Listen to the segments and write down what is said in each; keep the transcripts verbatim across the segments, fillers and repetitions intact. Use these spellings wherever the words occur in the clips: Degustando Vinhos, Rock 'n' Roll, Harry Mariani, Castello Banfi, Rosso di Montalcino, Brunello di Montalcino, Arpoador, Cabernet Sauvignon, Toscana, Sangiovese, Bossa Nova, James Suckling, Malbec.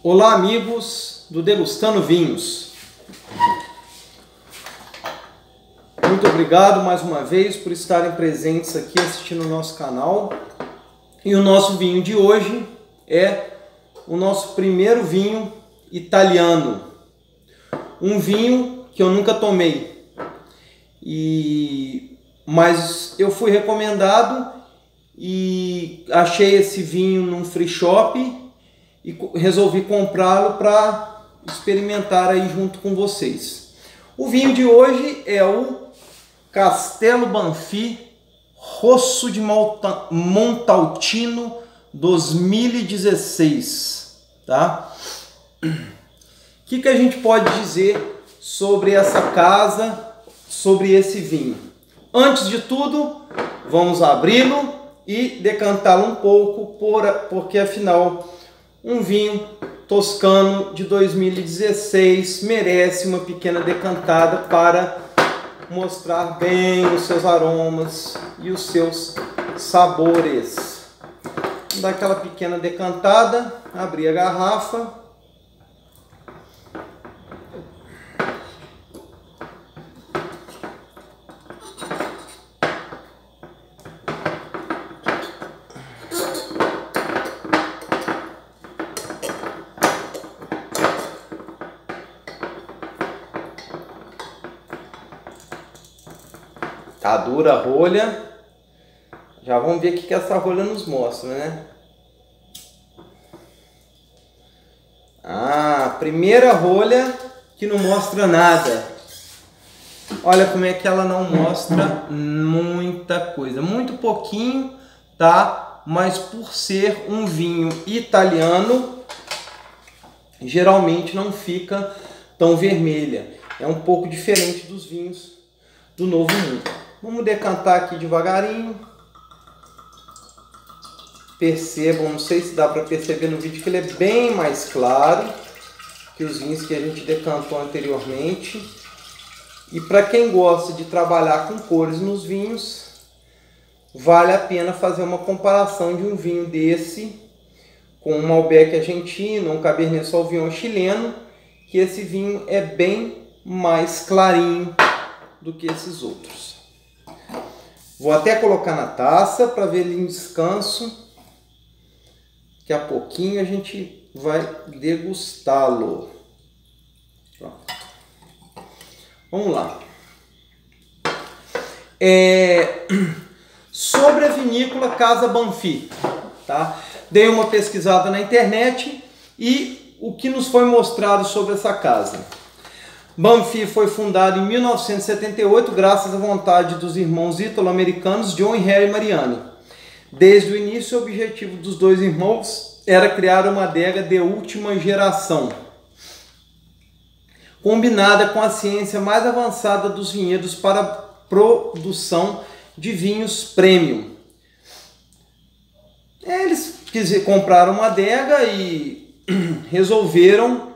Olá, amigos do Degustando Vinhos. Muito obrigado mais uma vez por estarem presentes aqui assistindo o nosso canal. E o nosso vinho de hoje é o nosso primeiro vinho italiano. Um vinho que eu nunca tomei, e... mas eu fui recomendado e achei esse vinho num free shop e resolvi comprá-lo para experimentar aí junto com vocês. O vinho de hoje é o Castello Banfi Rosso de Montalcino dois mil e dezesseis, tá? O que que a gente pode dizer sobre essa casa, sobre esse vinho? Antes de tudo, vamos abri-lo e decantá-lo um pouco, por, porque afinal... um vinho toscano de dois mil e dezesseis merece uma pequena decantada para mostrar bem os seus aromas e os seus sabores. Vou dar aquela pequena decantada, abrir a garrafa. Tá dura a rolha, já vamos ver o que essa rolha nos mostra, né? Ah, primeira rolha que não mostra nada. Olha como é que ela não mostra muita coisa, muito pouquinho, tá? Mas por ser um vinho italiano, geralmente não fica tão vermelha. É um pouco diferente dos vinhos do Novo Mundo. Vamos decantar aqui devagarinho. Percebam, não sei se dá para perceber no vídeo, que ele é bem mais claro que os vinhos que a gente decantou anteriormente. E para quem gosta de trabalhar com cores nos vinhos, vale a pena fazer uma comparação de um vinho desse com um Malbec argentino, um Cabernet Sauvignon chileno, que esse vinho é bem mais clarinho do que esses outros. Vou até colocar na taça para ver ele em descanso. Daqui a pouquinho a gente vai degustá-lo. Vamos lá. É... Sobre a vinícola Casa Banfi, tá? Dei uma pesquisada na internet e o que nos foi mostrado sobre essa casa. Banfi foi fundado em mil novecentos e setenta e oito graças à vontade dos irmãos ítalo-americanos John e Harry Mariani. Desde o início, o objetivo dos dois irmãos era criar uma adega de última geração, combinada com a ciência mais avançada dos vinhedos para a produção de vinhos premium. Eles compraram uma adega e resolveram...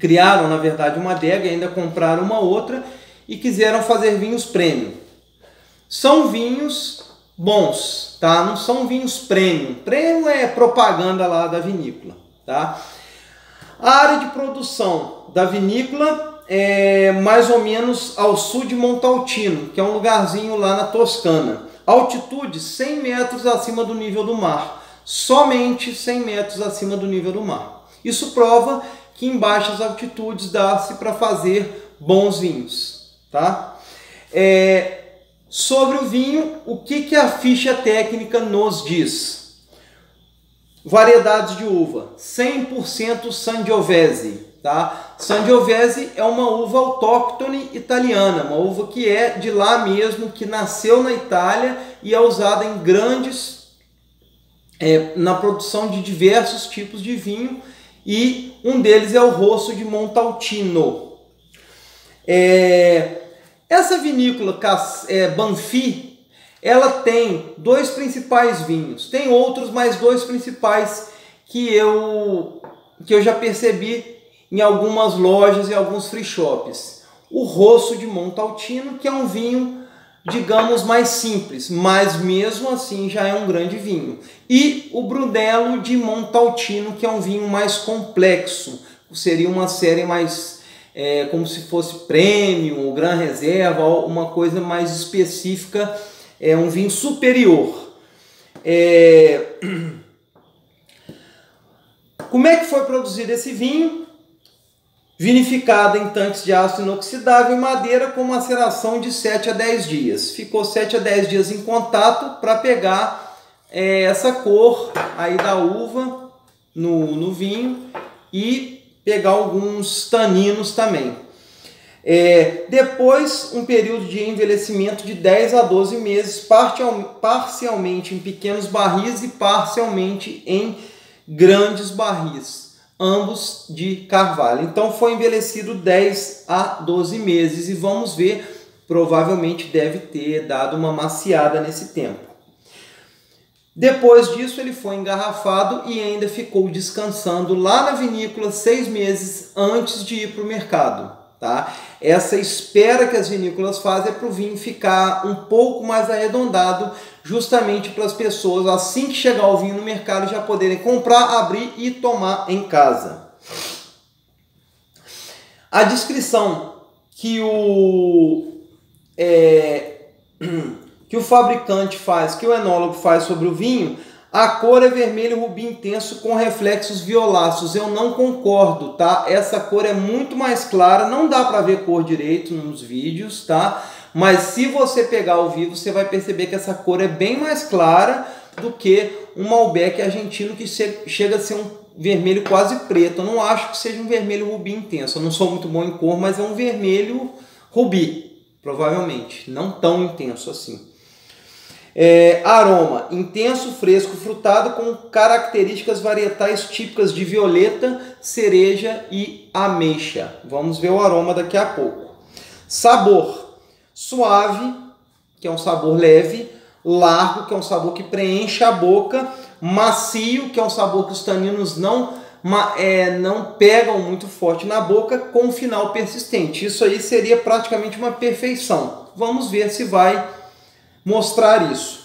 Criaram, na verdade, uma adega e ainda compraram uma outra e quiseram fazer vinhos premium. São vinhos bons, tá? Não são vinhos premium. Premium é propaganda lá da vinícola, tá? A área de produção da vinícola é mais ou menos ao sul de Montalcino, que é um lugarzinho lá na Toscana. Altitude cem metros acima do nível do mar. Somente cem metros acima do nível do mar. Isso prova que em baixas altitudes dá-se para fazer bons vinhos, tá? É, sobre o vinho, o que, que a ficha técnica nos diz? Variedades de uva, cem por cento Sangiovese, tá? Sangiovese é uma uva autóctone italiana, uma uva que é de lá mesmo, que nasceu na Itália e é usada em grandes... É, na produção de diversos tipos de vinho, e um deles é o Rosso de Montalcino. É, essa vinícola é, Banfi, ela tem dois principais vinhos. Tem outros, mas dois principais que eu, que eu já percebi em algumas lojas e alguns free shops. O Rosso de Montalcino, que é um vinho digamos, mais simples, mas mesmo assim já é um grande vinho. E o Brunello de Montalcino, que é um vinho mais complexo, seria uma série mais, é, como se fosse Premium, Gran Reserva, uma coisa mais específica, é um vinho superior. É... Como é que foi produzido esse vinho? Vinificada em tanques de aço inoxidável e madeira com maceração de sete a dez dias. Ficou sete a dez dias em contato para pegar é, essa cor aí da uva no, no vinho e pegar alguns taninos também. É, depois, um período de envelhecimento de dez a doze meses, parcial, parcialmente em pequenos barris e parcialmente em grandes barris, ambos de carvalho. Então foi envelhecido dez a doze meses e vamos ver, provavelmente deve ter dado uma maciada nesse tempo. Depois disso ele foi engarrafado e ainda ficou descansando lá na vinícola seis meses antes de ir para o mercado, tá? Essa espera que as vinícolas fazem é para o vinho ficar um pouco mais arredondado, justamente para as pessoas, assim que chegar o vinho no mercado, já poderem comprar, abrir e tomar em casa. A descrição que o, é, que o fabricante faz, que o enólogo faz sobre o vinho: a cor é vermelho rubi intenso com reflexos violáceos. Eu não concordo, tá? Essa cor é muito mais clara, não dá para ver cor direito nos vídeos, tá? Mas se você pegar ao vivo, você vai perceber que essa cor é bem mais clara do que um Malbec argentino, que chega a ser um vermelho quase preto. Eu não acho que seja um vermelho rubi intenso. Eu não sou muito bom em cor, mas é um vermelho rubi, provavelmente. Não tão intenso assim. É, aroma, intenso, fresco, frutado, com características varietais típicas de violeta, cereja e ameixa. Vamos ver o aroma daqui a pouco. Sabor, suave, que é um sabor leve, largo, que é um sabor que preenche a boca, macio, que é um sabor que os taninos não, é, não pegam muito forte na boca, com final persistente. Isso aí seria praticamente uma perfeição. Vamos ver se vai mostrar isso.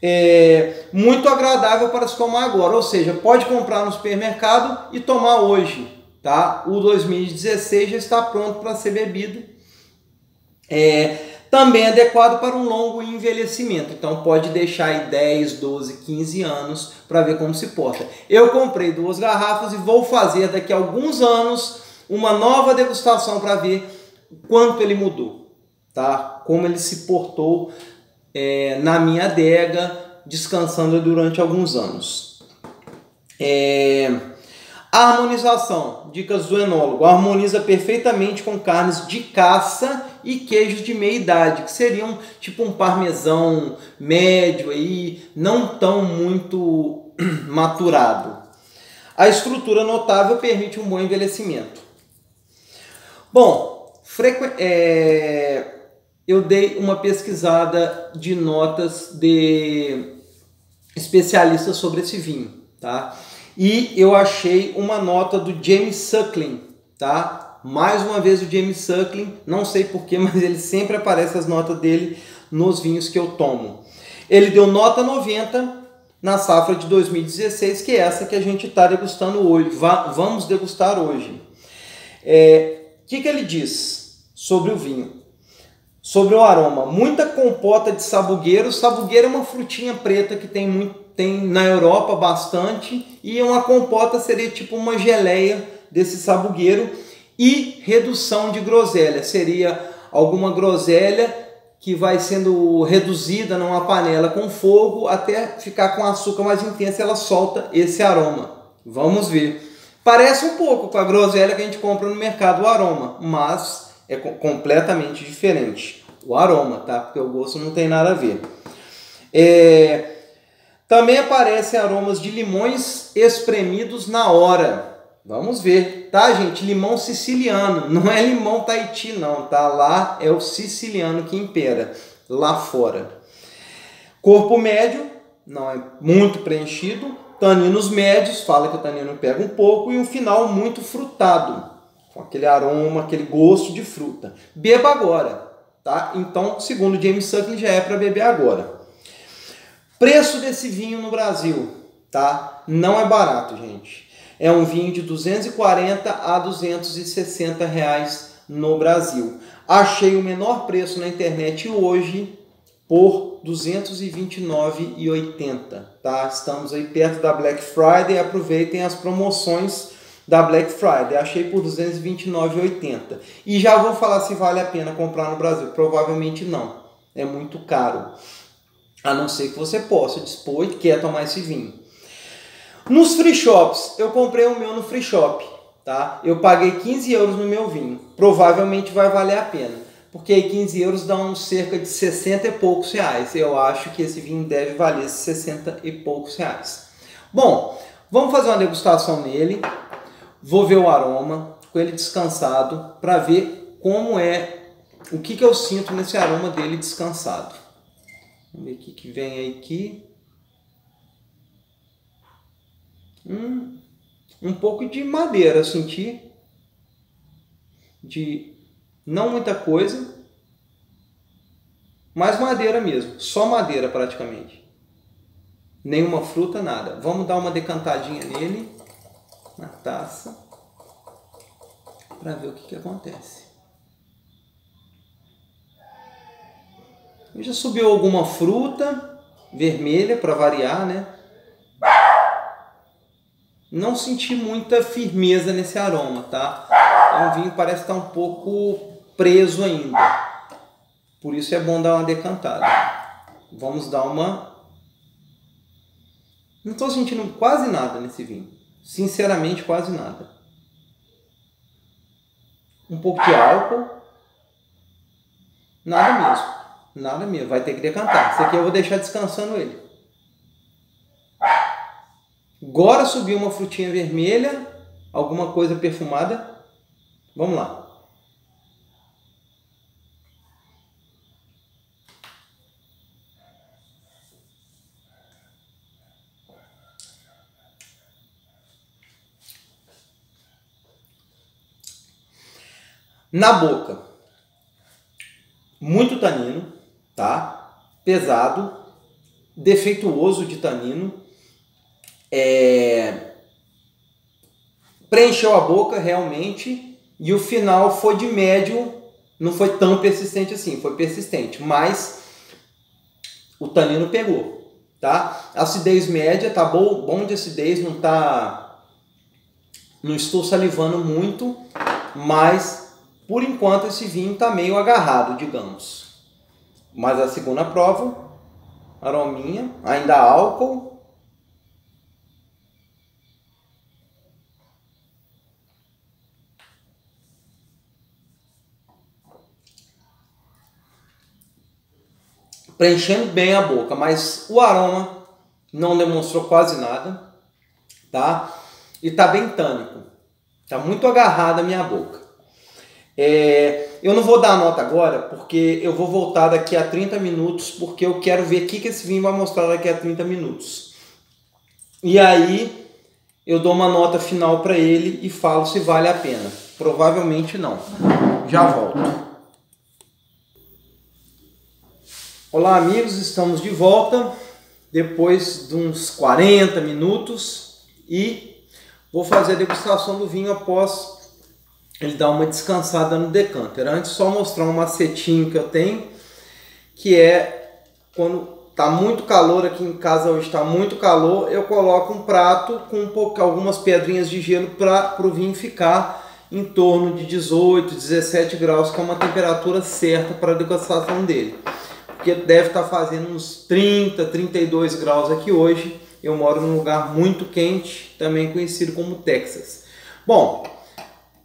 É muito agradável para se tomar agora, ou seja, pode comprar no supermercado e tomar hoje, tá? O dois mil e dezesseis já está pronto para ser bebido. É também adequado para um longo envelhecimento, então pode deixar aí dez, doze, quinze anos para ver como se porta. Eu comprei duas garrafas e vou fazer daqui a alguns anos uma nova degustação para ver quanto ele mudou, tá? Como ele se portou É, na minha adega, descansando durante alguns anos. É, harmonização, dicas do enólogo: harmoniza perfeitamente com carnes de caça e queijos de meia idade, que seriam tipo um parmesão médio aí, não tão muito maturado. A estrutura notável permite um bom envelhecimento. Bom, frequência. É... Eu dei uma pesquisada de notas de especialistas sobre esse vinho, tá? E eu achei uma nota do James Suckling, tá? Mais uma vez o James Suckling, não sei porquê, mas ele sempre aparece as notas dele nos vinhos que eu tomo. Ele deu nota noventa na safra de dois mil e dezesseis, que é essa que a gente está degustando hoje. Va- vamos degustar hoje. É, que que ele diz sobre o vinho? Sobre o aroma: muita compota de sabugueiro. Sabugueiro é uma frutinha preta que tem, muito, tem na Europa bastante, e uma compota seria tipo uma geleia desse sabugueiro. E redução de groselha, seria alguma groselha que vai sendo reduzida numa panela com fogo até ficar com açúcar mais intenso, ela solta esse aroma. Vamos ver. Parece um pouco com a groselha que a gente compra no mercado, o aroma, mas é completamente diferente o aroma, tá? Porque o gosto não tem nada a ver. É... Também aparecem aromas de limões espremidos na hora. Vamos ver, tá, gente? Limão siciliano, não é limão Tahiti, não, tá? Lá é o siciliano que impera, lá fora. Corpo médio, não é muito preenchido. Taninos médios, fala que o tanino pega um pouco. E um final muito frutado, aquele aroma, aquele gosto de fruta. Beba agora, tá? Então, segundo James Suckling, já é para beber agora. Preço desse vinho no Brasil, tá? Não é barato, gente. É um vinho de duzentos e quarenta a duzentos e sessenta reais no Brasil. Achei o menor preço na internet hoje por duzentos e vinte e nove reais e oitenta centavos, tá? Estamos aí perto da Black Friday, aproveitem as promoções da Black Friday. Achei por duzentos e vinte e nove reais e oitenta centavos. E já vou falar se vale a pena comprar no Brasil. Provavelmente não. É muito caro. A não ser que você possa dispor e quer tomar esse vinho. Nos free shops, eu comprei o meu no free shop, tá? Eu paguei quinze euros no meu vinho. Provavelmente vai valer a pena, porque aí quinze euros dá uns cerca de sessenta e poucos reais. Eu acho que esse vinho deve valer sessenta e poucos reais. Bom, vamos fazer uma degustação nele. Vou ver o aroma, com ele descansado, para ver como é, o que, que eu sinto nesse aroma dele descansado. Vamos ver o que, que vem aí aqui. Hum, um pouco de madeira eu senti. De não muita coisa, mas madeira mesmo. Só madeira praticamente. Nenhuma fruta, nada. Vamos dar uma decantadinha nele. Na taça, para ver o que, que acontece. Já subiu alguma fruta vermelha, para variar, né? Não senti muita firmeza nesse aroma, tá? É um vinho que parece estar um pouco preso ainda. Por isso é bom dar uma decantada. Vamos dar uma... Não estou sentindo quase nada nesse vinho. Sinceramente, quase nada. Um pouco de álcool. Nada mesmo. Nada mesmo. Vai ter que decantar. Esse aqui eu vou deixar descansando ele. Agora subiu uma frutinha vermelha. Alguma coisa perfumada. Vamos lá. Na boca, muito tanino, tá? Pesado, defeituoso de tanino, é... preencheu a boca realmente, e o final foi de médio, não foi tão persistente assim, foi persistente, mas o tanino pegou, tá? Acidez média, tá bom, bom de acidez, não tá, não estou salivando muito, mas por enquanto esse vinho está meio agarrado, digamos. Mas a segunda prova, arominha, ainda álcool. Preenchendo bem a boca, mas o aroma não demonstrou quase nada, tá? E tá bem tânico. Tá muito agarrada a minha boca. É, eu não vou dar nota agora, porque eu vou voltar daqui a trinta minutos, porque eu quero ver o que, que esse vinho vai mostrar daqui a trinta minutos. E aí eu dou uma nota final para ele e falo se vale a pena. Provavelmente não. Já volto. Olá, amigos, estamos de volta depois de uns quarenta minutos e vou fazer a degustação do vinho após ele dá uma descansada no decanter. Antes, só mostrar um macetinho que eu tenho, que é quando está muito calor, aqui em casa hoje está muito calor, eu coloco um prato com um pouco, algumas pedrinhas de gelo para o vinho ficar em torno de dezoito, dezessete graus, que é uma temperatura certa para a degustação dele. Porque deve estar fazendo uns trinta, trinta e dois graus aqui hoje. Eu moro num lugar muito quente, também conhecido como Texas. Bom,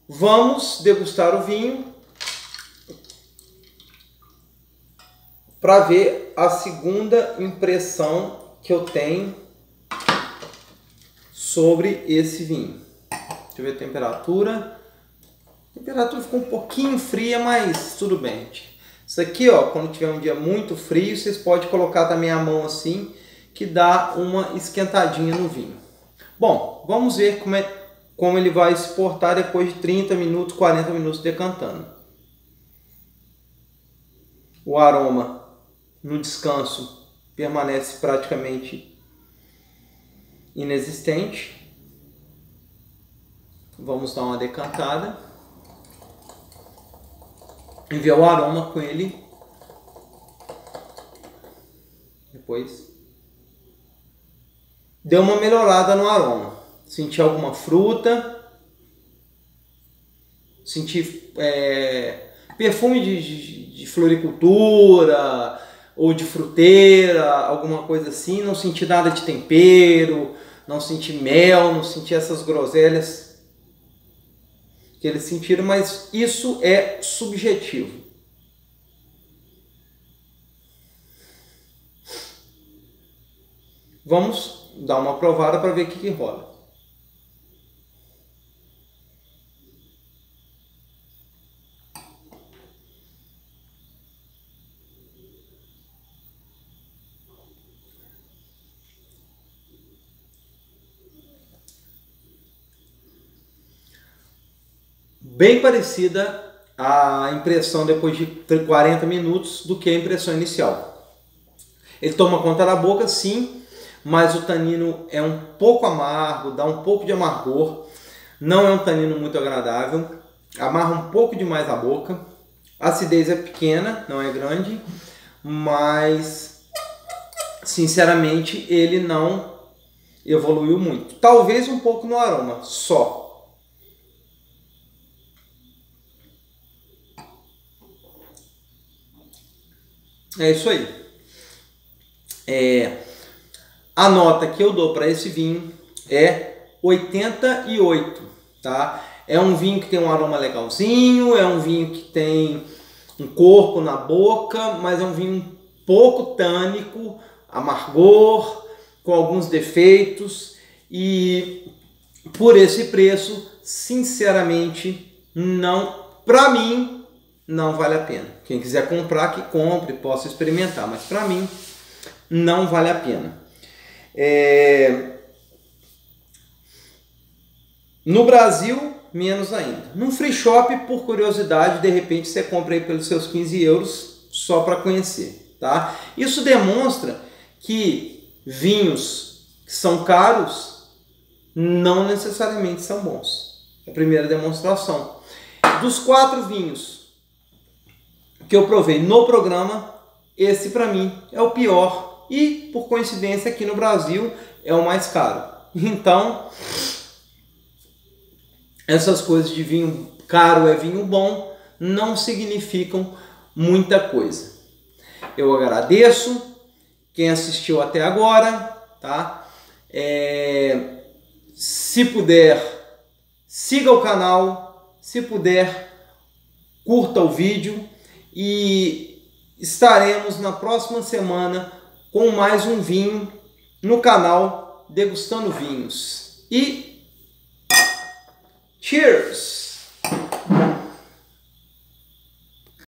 vamos degustar o vinho para ver a segunda impressão que eu tenho sobre esse vinho. Deixa eu ver a temperatura. A temperatura ficou um pouquinho fria, mas tudo bem. Isso aqui, ó, quando tiver um dia muito frio, vocês podem colocar também a mão assim, que dá uma esquentadinha no vinho. Bom, vamos ver como é... como ele vai se portar depois de trinta minutos, quarenta minutos decantando. o aroma no descanso permanece praticamente inexistente. Vamos dar uma decantada e ver o aroma com ele depois. Deu uma melhorada no aroma, senti alguma fruta, senti é, perfume de, de, de floricultura ou de fruteira, alguma coisa assim. Não senti nada de tempero, não senti mel, não senti essas groselhas que eles sentiram, mas isso é subjetivo. Vamos dar uma provada para ver o que, que rola. Bem parecida a impressão depois de quarenta minutos do que a impressão inicial. Ele toma conta da boca, sim, mas o tanino é um pouco amargo, dá um pouco de amargor, não é um tanino muito agradável, amarra um pouco demais a boca, a acidez é pequena, não é grande, mas sinceramente ele não evoluiu muito. Talvez um pouco no aroma, só. É isso aí. É... A nota que eu dou para esse vinho é oitenta e oito, tá? É um vinho que tem um aroma legalzinho, é um vinho que tem um corpo na boca, mas é um vinho pouco tânico, amargor, com alguns defeitos, e por esse preço, sinceramente, não, para mim, não vale a pena. Quem quiser comprar, que compre, possa experimentar, mas para mim, não vale a pena. É... No Brasil, menos ainda. Num free shop, por curiosidade, de repente você compra aí pelos seus quinze euros só para conhecer, tá? Isso demonstra que vinhos que são caros não necessariamente são bons. É a primeira demonstração. Dos quatro vinhos que eu provei no programa, esse para mim é o pior. E, por coincidência, aqui no Brasil é o mais caro. Então, essas coisas de vinho caro é vinho bom não significam muita coisa. Eu agradeço quem assistiu até agora, tá? É, se puder, siga o canal. Se puder, curta o vídeo. E estaremos na próxima semana com mais um vinho no canal Degustando Vinhos. E cheers!